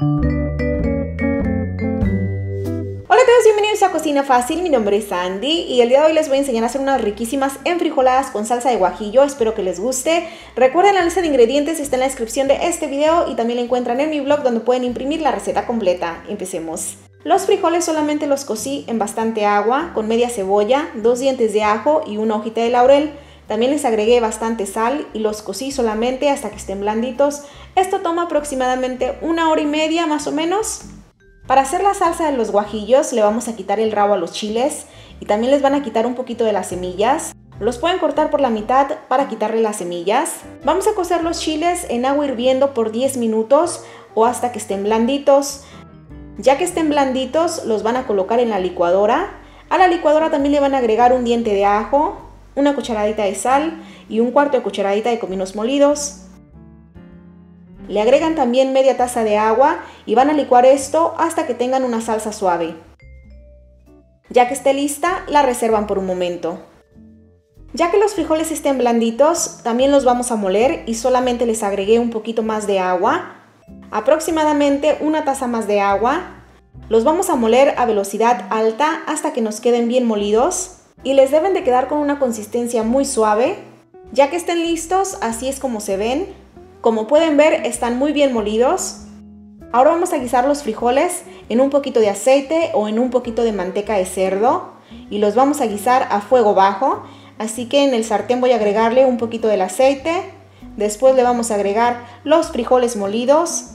Hola a todos, bienvenidos a Cocina Fácil, mi nombre es Sandy y el día de hoy les voy a enseñar a hacer unas riquísimas enfrijoladas con salsa de guajillo, espero que les guste. Recuerden, la lista de ingredientes está en la descripción de este video y también la encuentran en mi blog donde pueden imprimir la receta completa. Empecemos. Los frijoles solamente los cocí en bastante agua, con media cebolla, 2 dientes de ajo y una hojita de laurel. También les agregué bastante sal y los cocí solamente hasta que estén blanditos. Esto toma aproximadamente 1 hora y media más o menos. Para hacer la salsa de los guajillos le vamos a quitar el rabo a los chiles y también les van a quitar un poquito de las semillas. Los pueden cortar por la mitad para quitarle las semillas. Vamos a cocer los chiles en agua hirviendo por 10 minutos o hasta que estén blanditos. Ya que estén blanditos los van a colocar en la licuadora. A la licuadora también le van a agregar 1 diente de ajo, 1 cucharadita de sal y 1/4 cucharadita de cominos molidos. Le agregan también media taza de agua y van a licuar esto hasta que tengan una salsa suave. Ya que esté lista, la reservan por un momento. Ya que los frijoles estén blanditos, también los vamos a moler y solamente les agregué un poquito más de agua, aproximadamente 1 taza más de agua. Los vamos a moler a velocidad alta hasta que nos queden bien molidos. Y les deben de quedar con una consistencia muy suave. Ya que estén listos, así es como se ven. Como pueden ver, están muy bien molidos. Ahora vamos a guisar los frijoles en un poquito de aceite o en un poquito de manteca de cerdo. Y los vamos a guisar a fuego bajo. Así que en el sartén voy a agregarle un poquito del aceite. Después le vamos a agregar los frijoles molidos.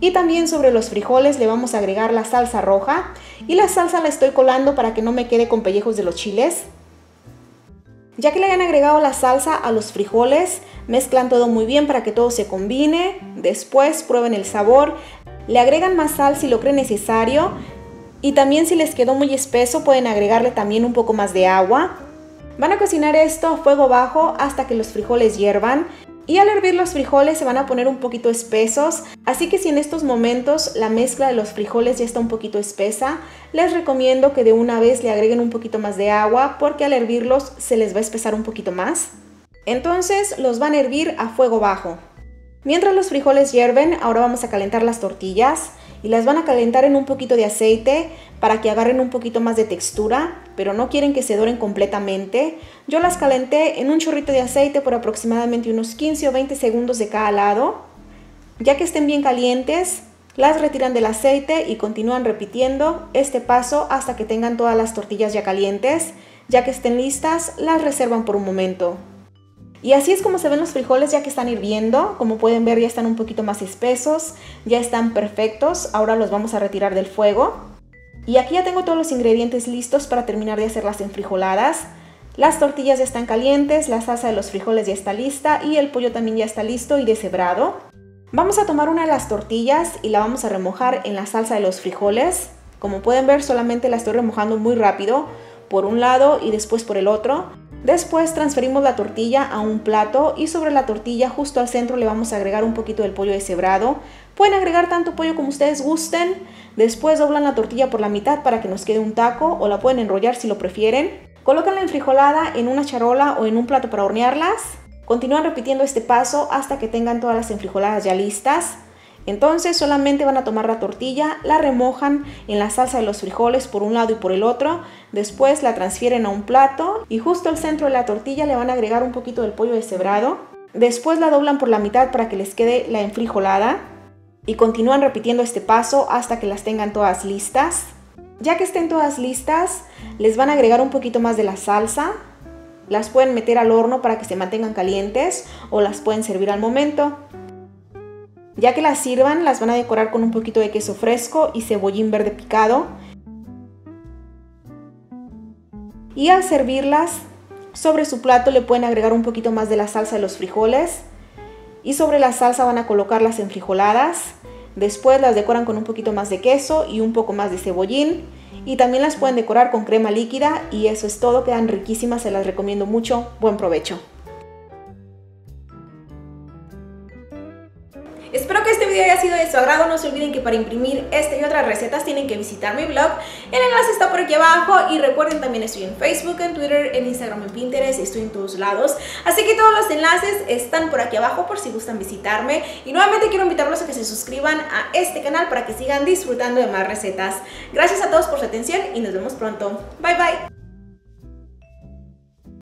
Y también sobre los frijoles le vamos a agregar la salsa roja. Y la salsa la estoy colando para que no me quede con pellejos de los chiles. Ya que le hayan agregado la salsa a los frijoles, mezclan todo muy bien para que todo se combine. Después prueben el sabor. Le agregan más sal si lo creen necesario. Y también si les quedó muy espeso pueden agregarle también un poco más de agua. Van a cocinar esto a fuego bajo hasta que los frijoles hiervan. Y al hervir los frijoles se van a poner un poquito espesos, así que si en estos momentos la mezcla de los frijoles ya está un poquito espesa, les recomiendo que de una vez le agreguen un poquito más de agua porque al hervirlos se les va a espesar un poquito más. Entonces los van a hervir a fuego bajo. Mientras los frijoles hierven, ahora vamos a calentar las tortillas y las van a calentar en un poquito de aceite para que agarren un poquito más de textura, pero no quieren que se doren completamente. Yo las calenté en un chorrito de aceite por aproximadamente unos 15 o 20 segundos de cada lado. Ya que estén bien calientes, las retiran del aceite y continúan repitiendo este paso hasta que tengan todas las tortillas ya calientes. Ya que estén listas, las reservan por un momento. Y así es como se ven los frijoles ya que están hirviendo. Como pueden ver, ya están un poquito más espesos, ya están perfectos. Ahora los vamos a retirar del fuego. Y aquí ya tengo todos los ingredientes listos para terminar de hacer las enfrijoladas. Las tortillas ya están calientes, la salsa de los frijoles ya está lista y el pollo también ya está listo y deshebrado. Vamos a tomar una de las tortillas y la vamos a remojar en la salsa de los frijoles. Como pueden ver, solamente la estoy remojando muy rápido, por un lado y después por el otro. Después transferimos la tortilla a un plato y sobre la tortilla justo al centro le vamos a agregar un poquito del pollo deshebrado. Pueden agregar tanto pollo como ustedes gusten. Después doblan la tortilla por la mitad para que nos quede un taco o la pueden enrollar si lo prefieren. Colocan la enfrijolada en una charola o en un plato para hornearlas. Continúan repitiendo este paso hasta que tengan todas las enfrijoladas ya listas. Entonces solamente van a tomar la tortilla, la remojan en la salsa de los frijoles por un lado y por el otro, después la transfieren a un plato y justo al centro de la tortilla le van a agregar un poquito del pollo deshebrado, después la doblan por la mitad para que les quede la enfrijolada y continúan repitiendo este paso hasta que las tengan todas listas. Ya que estén todas listas, les van a agregar un poquito más de la salsa, las pueden meter al horno para que se mantengan calientes o las pueden servir al momento. Ya que las sirvan, las van a decorar con un poquito de queso fresco y cebollín verde picado. Y al servirlas, sobre su plato le pueden agregar un poquito más de la salsa de los frijoles. Y sobre la salsa van a colocar las enfrijoladas. Después las decoran con un poquito más de queso y un poco más de cebollín. Y también las pueden decorar con crema líquida. Y eso es todo, quedan riquísimas, se las recomiendo mucho. Buen provecho. Espero que este video video haya sido de su agrado, no se olviden que para imprimir este y otras recetas tienen que visitar mi blog. El enlace está por aquí abajo y recuerden también estoy en Facebook, en Twitter, en Instagram, en Pinterest, estoy en todos lados. Así que todos los enlaces están por aquí abajo por si gustan visitarme. Y nuevamente quiero invitarlos a que se suscriban a este canal para que sigan disfrutando de más recetas. Gracias a todos por su atención y nos vemos pronto. Bye bye.